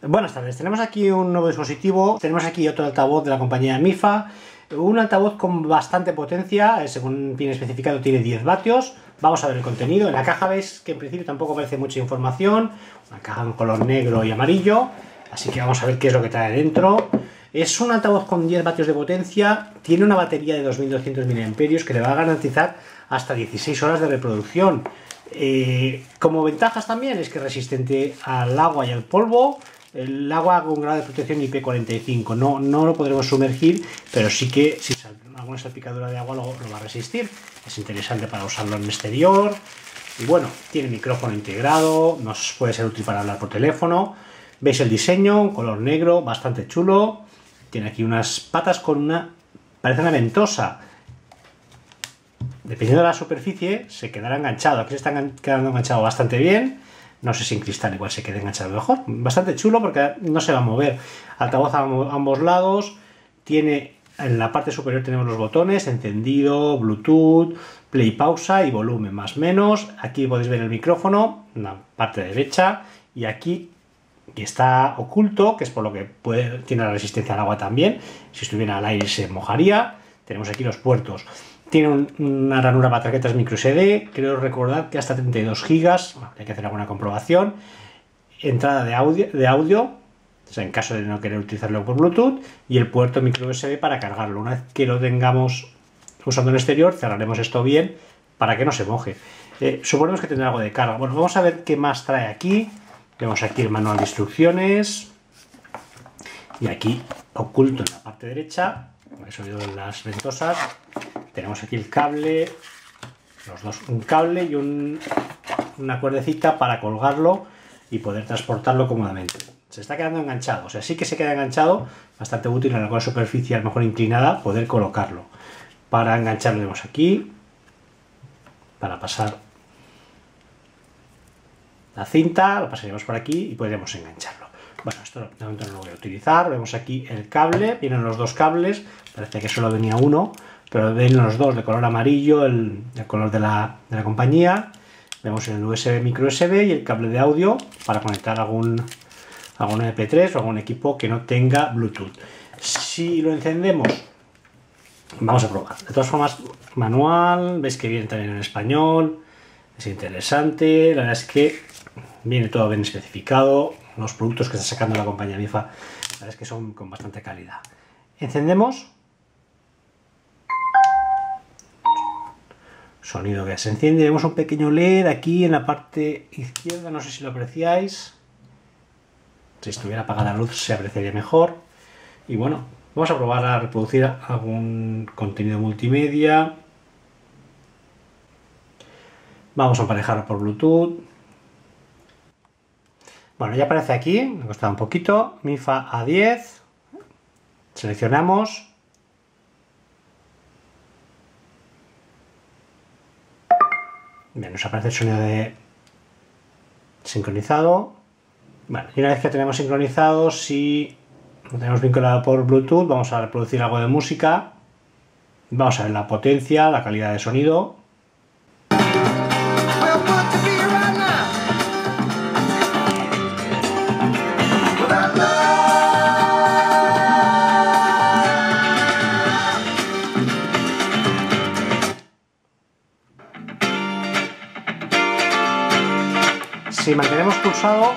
Buenas tardes, tenemos aquí un nuevo dispositivo, tenemos aquí otro altavoz de la compañía Mifa, un altavoz con bastante potencia, según viene especificado tiene 10 vatios, vamos a ver el contenido. En la caja veis que en principio tampoco aparece mucha información, una caja en color negro y amarillo, así que vamos a ver qué es lo que trae dentro. Es un altavoz con 10 vatios de potencia, tiene una batería de 2200 mAh que le va a garantizar hasta 16 horas de reproducción. Como ventajas también es que es resistente al agua y al polvo. El agua con grado de protección IP45, no lo podremos sumergir, pero sí que si alguna salpicadura de agua lo va a resistir. Es interesante para usarlo en exterior. Y bueno, tiene micrófono integrado, nos puede ser útil para hablar por teléfono. Veis el diseño, un color negro, bastante chulo. Tiene aquí unas patas con parece una ventosa. Dependiendo de la superficie, se quedará enganchado. Aquí se está quedando enganchado bastante bien. No sé si en cristal igual se quede enganchado mejor. Bastante chulo porque no se va a mover. Altavoz a ambos lados. Tiene, en la parte superior tenemos los botones. Encendido, Bluetooth, play, pausa y volumen más menos. Aquí podéis ver el micrófono, en la parte derecha. Y aquí, que está oculto, que es por lo que tiene la resistencia al agua también. Si estuviera al aire se mojaría. Tenemos aquí los puertos. Tiene una ranura para tarjetas microSD, creo recordar que hasta 32 GB, bueno, hay que hacer alguna comprobación. Entrada de audio, o sea, en caso de no querer utilizarlo por Bluetooth, y el puerto microSD para cargarlo. Una vez que lo tengamos usando en exterior, cerraremos esto bien para que no se moje. Suponemos que tendrá algo de carga. Bueno, vamos a ver qué más trae aquí. Tenemos aquí el manual de instrucciones, y aquí, oculto en la parte derecha, he subido las ventosas. Tenemos aquí el cable, los dos, un cable y una cuerdecita para colgarlo y poder transportarlo cómodamente. Se está quedando enganchado, o sea, sí que se queda enganchado, bastante útil en alguna superficie a lo mejor inclinada poder colocarlo. Para engancharlo tenemos aquí, para pasar la cinta, lo pasaremos por aquí y podremos engancharlo. Bueno, esto de momento no lo voy a utilizar. Vemos aquí el cable, vienen los dos cables, parece que solo venía uno, pero ven los dos de color amarillo, el color de la compañía. Vemos el USB micro USB y el cable de audio para conectar algún MP3 o algún equipo que no tenga Bluetooth. Si lo encendemos, vamos a probar. De todas formas, manual, veis que viene también en español, es interesante, la verdad es que viene todo bien especificado. Los productos que está sacando la compañía Mifa, la verdad es que son con bastante calidad. Encendemos. Sonido que se enciende, vemos un pequeño LED aquí en la parte izquierda, no sé si lo apreciáis, si estuviera apagada la luz se apreciaría mejor. Y bueno, vamos a probar a reproducir algún contenido multimedia, vamos a emparejarlo por Bluetooth. Bueno, ya aparece aquí, me ha costado un poquito, Mifa A10, seleccionamos. Bien, nos aparece el sonido de sincronizado. Bueno, y una vez que tenemos sincronizado, si lo tenemos vinculado por Bluetooth, vamos a reproducir algo de música. Vamos a ver la potencia, la calidad de sonido. Si mantenemos pulsado,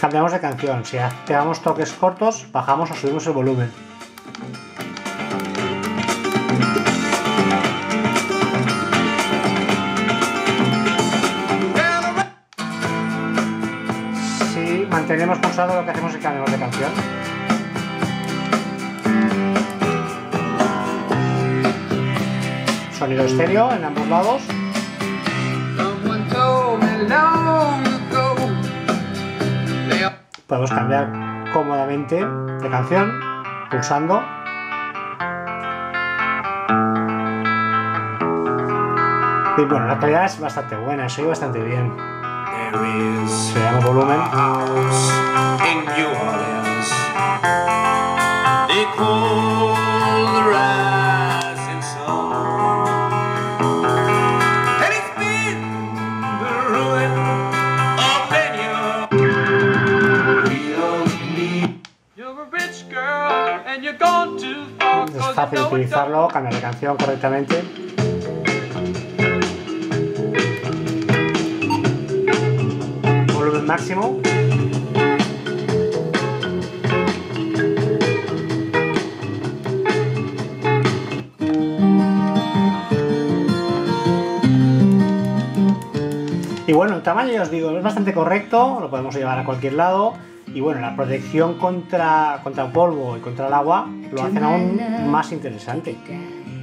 cambiamos de canción. Si hacemos toques cortos, bajamos o subimos el volumen. Si mantenemos pulsado, lo que hacemos es cambiamos de canción. Sonido estéreo en ambos lados. Podemos cambiar cómodamente de canción pulsando. Y bueno, la calidad es bastante buena, se oye bastante bien. Se da el volumen. fácil utilizarlo, cambiar la canción correctamente. Volumen máximo. Y bueno, el tamaño, ya os digo, es bastante correcto, lo podemos llevar a cualquier lado. Y bueno, la protección contra el polvo y contra el agua lo hacen aún más interesante.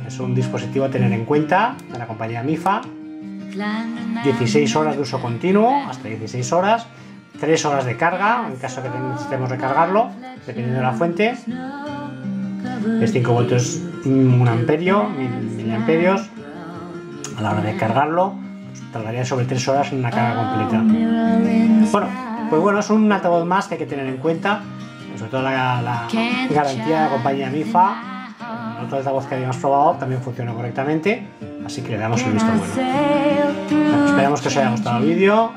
Es un dispositivo a tener en cuenta de la compañía Mifa. 16 horas de uso continuo, hasta 16 horas. 3 horas de carga, en caso que necesitemos recargarlo, dependiendo de la fuente. Es 5 voltios, 1 amperio, 1000 amperios. A la hora de cargarlo, pues, tardaría sobre 3 horas en una carga completa. Bueno, es un altavoz más que hay que tener en cuenta, sobre todo la garantía de la compañía Mifa. El otro altavoz que habíamos probado también funciona correctamente, así que le damos el visto bueno. Bueno, esperamos que os haya gustado el vídeo,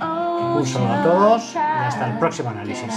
un saludo a todos y hasta el próximo análisis.